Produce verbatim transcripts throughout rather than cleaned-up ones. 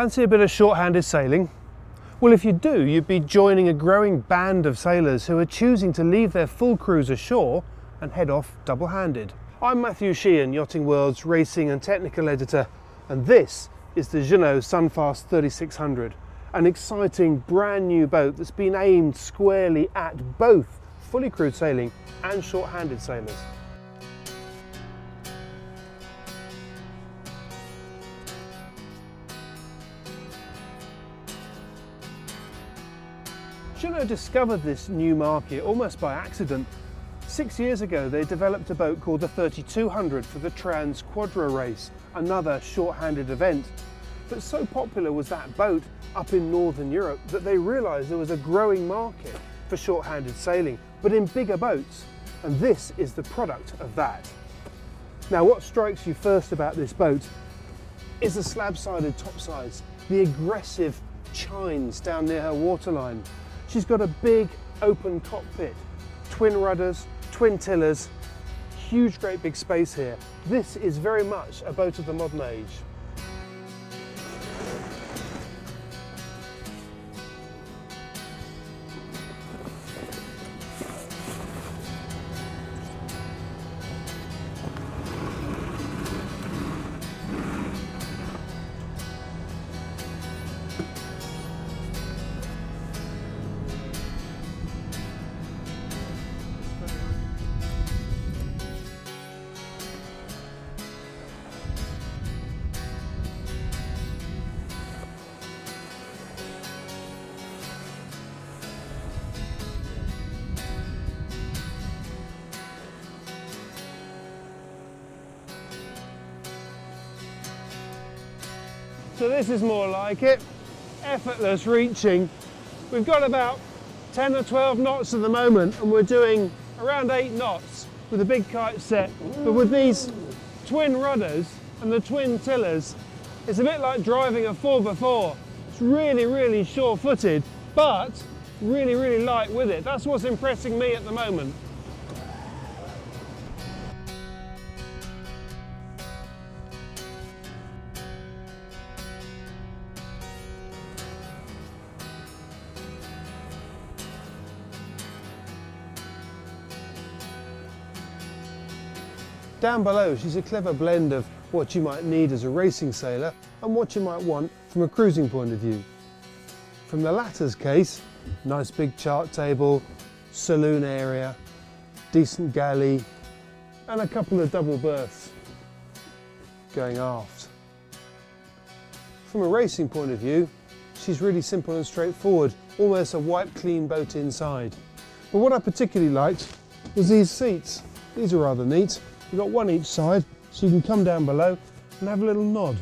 Fancy a bit of shorthanded sailing? Well, if you do, you'd be joining a growing band of sailors who are choosing to leave their full crews ashore and head off double-handed. I'm Matthew Sheehan, Yachting World's racing and technical editor, and this is the Jeanneau Sunfast thirty-six hundred, an exciting brand new boat that's been aimed squarely at both fully crewed sailing and shorthanded sailors. Jeanneau discovered this new market almost by accident. Six years ago, they developed a boat called the thirty-two hundred for the Transquadra race, another shorthanded event. But so popular was that boat up in Northern Europe that they realised there was a growing market for shorthanded sailing, but in bigger boats. And this is the product of that. Now, what strikes you first about this boat is the slab-sided topsides, the aggressive chines down near her waterline. She's got a big open cockpit, twin rudders, twin tillers, huge great big space here. This is very much a boat of the modern age. So this is more like it, effortless reaching. We've got about ten or twelve knots at the moment and we're doing around eight knots with a big kite set. But with these twin rudders and the twin tillers, it's a bit like driving a four by four. It's really, really sure-footed, but really, really light with it. That's what's impressing me at the moment. Down below, she's a clever blend of what you might need as a racing sailor and what you might want from a cruising point of view. From the latter's case, nice big chart table, saloon area, decent galley, and a couple of double berths going aft. From a racing point of view, she's really simple and straightforward, almost a wipe clean boat inside. But what I particularly liked was these seats. These are rather neat. You've got one each side, so you can come down below and have a little nod.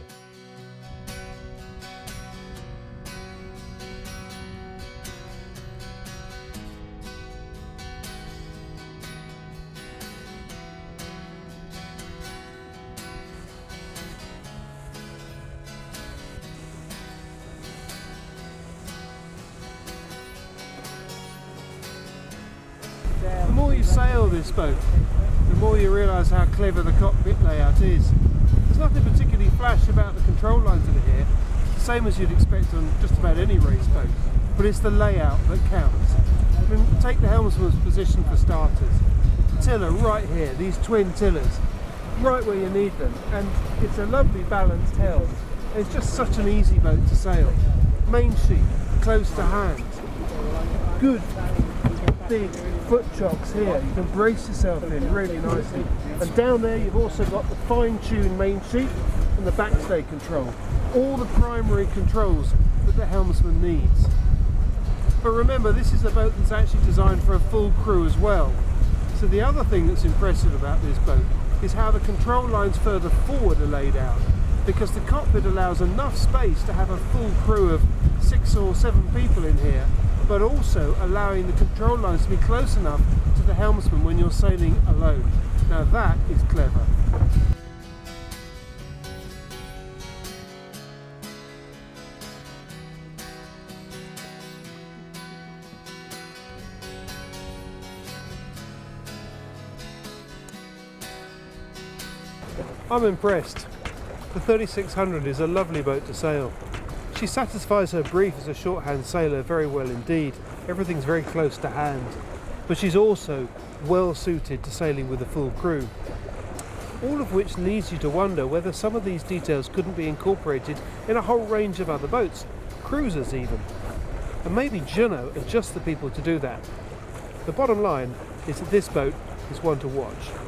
The more you sail this boat, the more you realise how clever the cockpit layout is. There's nothing particularly flash about the control lines that are here, same as you'd expect on just about any race boat, but it's the layout that counts. I mean, take the helmsman's position for starters. The tiller right here, these twin tillers, right where you need them, and it's a lovely balanced helm. It's just such an easy boat to sail. Main sheet, close to hand, good big foot chocks here, you can brace yourself in really nicely. And down there you've also got the fine-tuned main sheet and the backstay control. All the primary controls that the helmsman needs. But remember, this is a boat that's actually designed for a full crew as well. So the other thing that's impressive about this boat is how the control lines further forward are laid out, because the cockpit allows enough space to have a full crew of six or seven people in here, but also allowing the control lines to be close enough to the helmsman when you're sailing alone. Now that is clever. I'm impressed. The thirty-six hundred is a lovely boat to sail. She satisfies her brief as a shorthand sailor very well indeed. Everything's very close to hand. But she's also well suited to sailing with a full crew. All of which leads you to wonder whether some of these details couldn't be incorporated in a whole range of other boats, cruisers even. And maybe Jeanneau are just the people to do that. The bottom line is that this boat is one to watch.